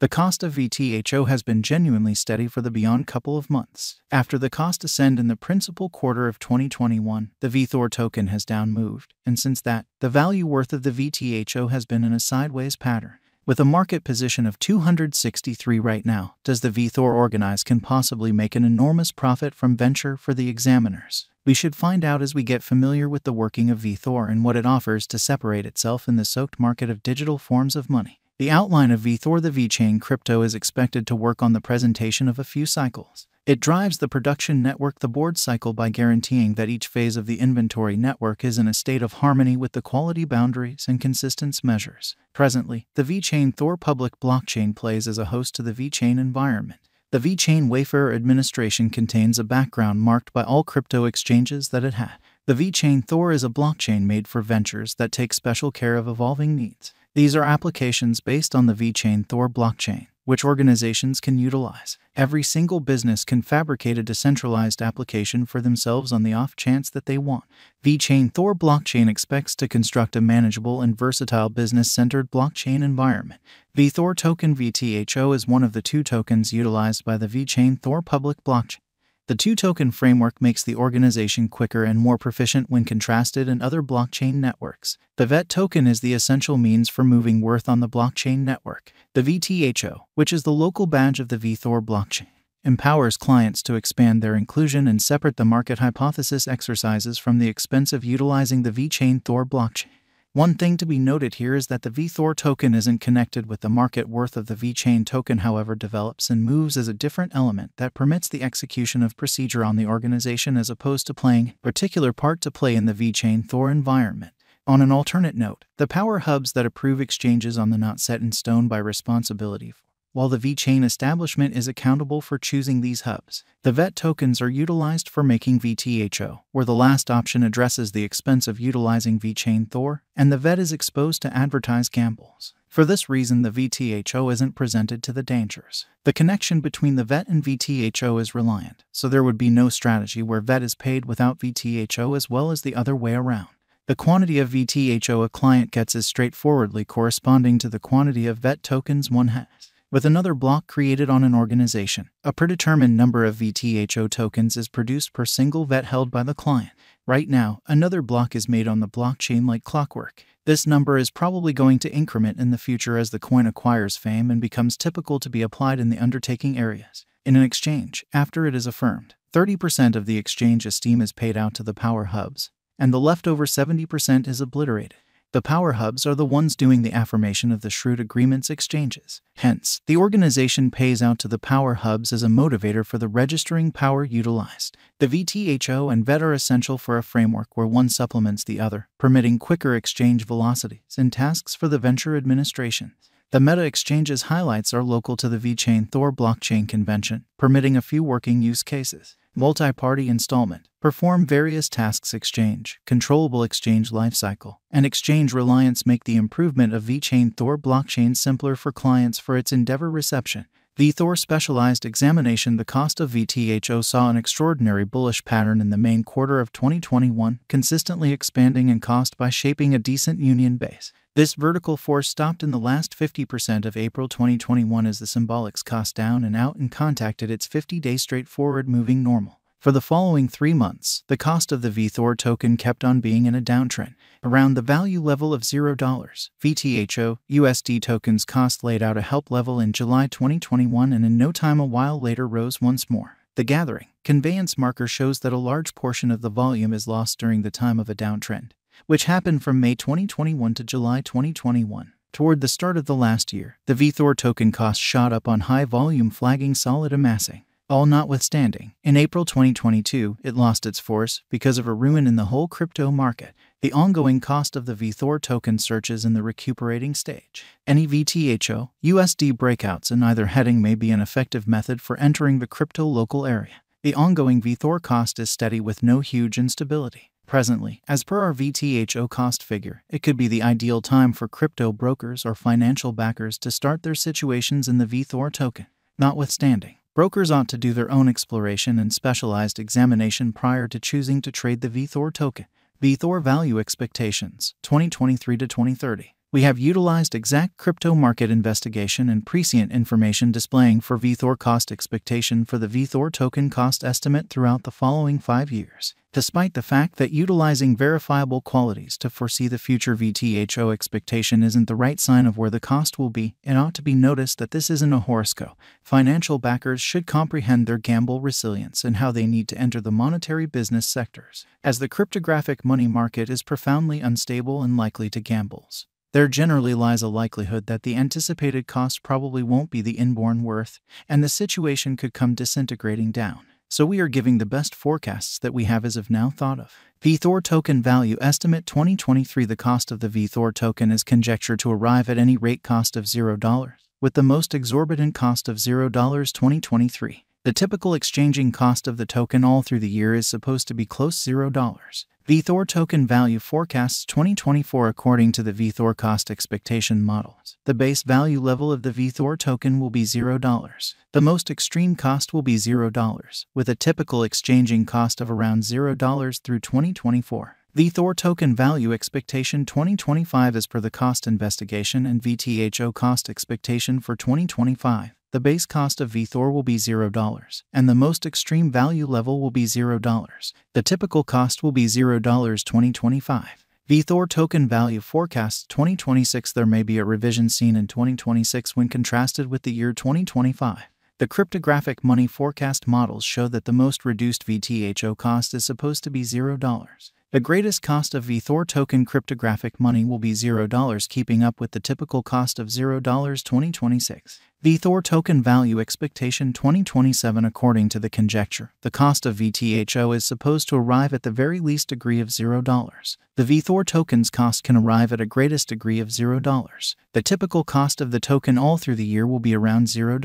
The cost of VeChainThor has been genuinely steady for the beyond couple of months. After the cost ascend in the principal quarter of 2021, the VeChainThor token has down moved, and since that, the value worth of the VeChainThor has been in a sideways pattern. With a market position of 263 right now, does the VeChainThor organize can possibly make an enormous profit from venture for the examiners? We should find out as we get familiar with the working of VeChainThor and what it offers to separate itself in the soaked market of digital forms of money. The outline of VeChainThor. The VeChain crypto is expected to work on the presentation of a few cycles. It drives the production network, the board cycle, by guaranteeing that each phase of the inventory network is in a state of harmony with the quality boundaries and consistency measures. Presently, the VeChainThor public blockchain plays as a host to the VeChain environment. The VeChain Wayfarer administration contains a background marked by all crypto exchanges that it had. The VeChainThor is a blockchain made for ventures that takes special care of evolving needs. These are applications based on the VeChainThor blockchain, which organizations can utilize. Every single business can fabricate a decentralized application for themselves on the off chance that they want. VeChainThor blockchain expects to construct a manageable and versatile business-centered blockchain environment. VeChainThor token. VeChainThor is one of the two tokens utilized by the VeChainThor public blockchain. The two-token framework makes the organization quicker and more proficient when contrasted in other blockchain networks. The VET token is the essential means for moving worth on the blockchain network. The VeChainThor, which is the local badge of the VeChainThor blockchain, empowers clients to expand their inclusion and separate the market hypothesis exercises from the expense of utilizing the VeChainThor blockchain. One thing to be noted here is that the VeChainThor token isn't connected with the market worth of the VeChain token, however, develops and moves as a different element that permits the execution of procedure on the organization as opposed to playing a particular part to play in the VeChainThor environment. On an alternate note, the power hubs that approve exchanges on the not set in stone by responsibility for, while the VeChain establishment is accountable for choosing these hubs. The VET tokens are utilized for making VeChainThor, where the last option addresses the expense of utilizing VeChainThor, and the VET is exposed to advertised gambles. For this reason, the VeChainThor isn't presented to the dangers. The connection between the VET and VeChainThor is reliant, so there would be no strategy where VET is paid without VeChainThor, as well as the other way around. The quantity of VeChainThor a client gets is straightforwardly corresponding to the quantity of VET tokens one has. With another block created on an organization, a predetermined number of VeChainThor tokens is produced per single VET held by the client. Right now, another block is made on the blockchain like clockwork. This number is probably going to increment in the future as the coin acquires fame and becomes typical to be applied in the undertaking areas. In an exchange, after it is affirmed, 30% of the exchange esteem is paid out to the power hubs, and the leftover 70% is obliterated. The power hubs are the ones doing the affirmation of the shrewd agreements exchanges. Hence, the organization pays out to the power hubs as a motivator for the registering power utilized. The VeChainThor and VET are essential for a framework where one supplements the other, permitting quicker exchange velocities and tasks for the venture administration. The Meta Exchange's highlights are local to the VeChainThor blockchain convention, permitting a few working use cases. Multi-party installment, perform various tasks, exchange, controllable exchange lifecycle, and exchange reliance make the improvement of VeChainThor blockchain simpler for clients for its endeavor reception. VeChainThor specialized examination. The cost of VeChainThor saw an extraordinary bullish pattern in the main quarter of 2021, consistently expanding in cost by shaping a decent union base. This vertical force stopped in the last 50% of April 2021 as the symbolics cost down and out and contacted its 50-day straightforward moving normal. For the following 3 months, the cost of the VeChainThor token kept on being in a downtrend. Around the value level of $0, VeChainThor USD tokens cost laid out a help level in July 2021 and in no time a while later rose once more. The gathering conveyance marker shows that a large portion of the volume is lost during the time of a downtrend, which happened from May 2021 to July 2021. Toward the start of the last year, the VeChainThor token cost shot up on high volume, flagging solid amassing. All notwithstanding, in April 2022, it lost its force because of a ruin in the whole crypto market. The ongoing cost of the VeChainThor token searches in the recuperating stage. Any VeChainThor USD breakouts in either heading may be an effective method for entering the crypto local area. The ongoing VeChainThor cost is steady with no huge instability. Presently, as per our VeChainThor cost figure, it could be the ideal time for crypto brokers or financial backers to start their situations in the VeChainThor token. Notwithstanding, brokers ought to do their own exploration and specialized examination prior to choosing to trade the VeChainThor token. VeChainThor value expectations, 2023 to 2030. we have utilized exact crypto market investigation and prescient information displaying for VeChainThor cost expectation for the VeChainThor token cost estimate throughout the following 5 years, despite the fact that utilizing verifiable qualities to foresee the future VTHO expectation isn't the right sign of where the cost will be. It ought to be noticed that this isn't a horoscope. Financial backers should comprehend their gamble resilience and how they need to enter the monetary business sectors, as the cryptographic money market is profoundly unstable and likely to gambles. There generally lies a likelihood that the anticipated cost probably won't be the inborn worth, and the situation could come disintegrating down. So we are giving the best forecasts that we have as of now thought of. VeChainThor Token Value Estimate 2023. The cost of the VeChainThor token is conjectured to arrive at any rate cost of $0, with the most exorbitant cost of $0 2023. The typical exchanging cost of the token all through the year is supposed to be close $0. VeChainThor Token Value Forecasts 2024. According to the VeChainThor cost expectation models, the base value level of the VeChainThor token will be $0. The most extreme cost will be $0, with a typical exchanging cost of around $0 through 2024. VeChainThor Token Value Expectation 2025. As per the cost investigation and VTHO cost expectation for 2025, the base cost of VeChainThor will be $0, and the most extreme value level will be $0. The typical cost will be $0 2025. VeChainThor Token Value Forecasts 2026. There may be a revision seen in 2026 when contrasted with the year 2025. The cryptographic money forecast models show that the most reduced VTHO cost is supposed to be $0. The greatest cost of VeChainThor token cryptographic money will be $0, keeping up with the typical cost of $0 2026. VeChainThor Token Value Expectation 2027. According to the conjecture, the cost of VTHO is supposed to arrive at the very least degree of $0. The VeChainThor token's cost can arrive at a greatest degree of $0. The typical cost of the token all through the year will be around $0.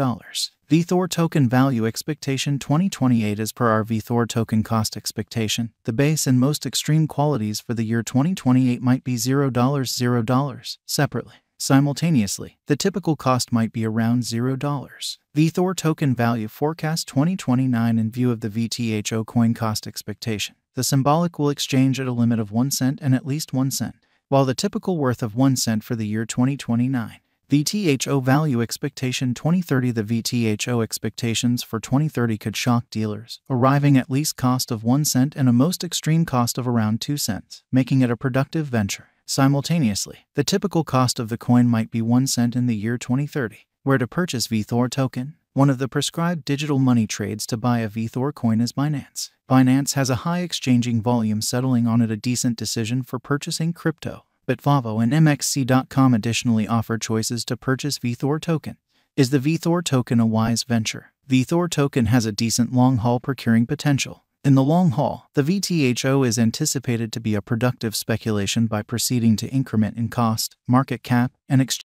VeChainThor Token Value Expectation 2028. As per our VeChainThor token cost expectation, the base and most extreme qualities for the year 2028 might be $0. Separately, simultaneously, the typical cost might be around $0. VeChainThor Token Value Forecast 2029. In view of the VTHO coin cost expectation, the symbolic will exchange at a limit of 1 cent and at least 1 cent, while the typical worth of 1 cent for the year 2029. VTHO Value Expectation 2030. The VTHO expectations for 2030 could shock dealers, arriving at least cost of 1 cent and a most extreme cost of around 2 cents, making it a productive venture. Simultaneously, the typical cost of the coin might be 1 cent in the year 2030. Where to purchase VeChainThor token? One of the prescribed digital money trades to buy a VeChainThor coin is Binance. Binance has a high exchanging volume, settling on it a decent decision for purchasing crypto. Bitvavo and MXC.com additionally offer choices to purchase VeChainThor token. Is the VeChainThor token a wise venture? VeChainThor token has a decent long-haul procuring potential. In the long haul, the VTHO is anticipated to be a productive speculation by proceeding to increment in cost, market cap, and exchange.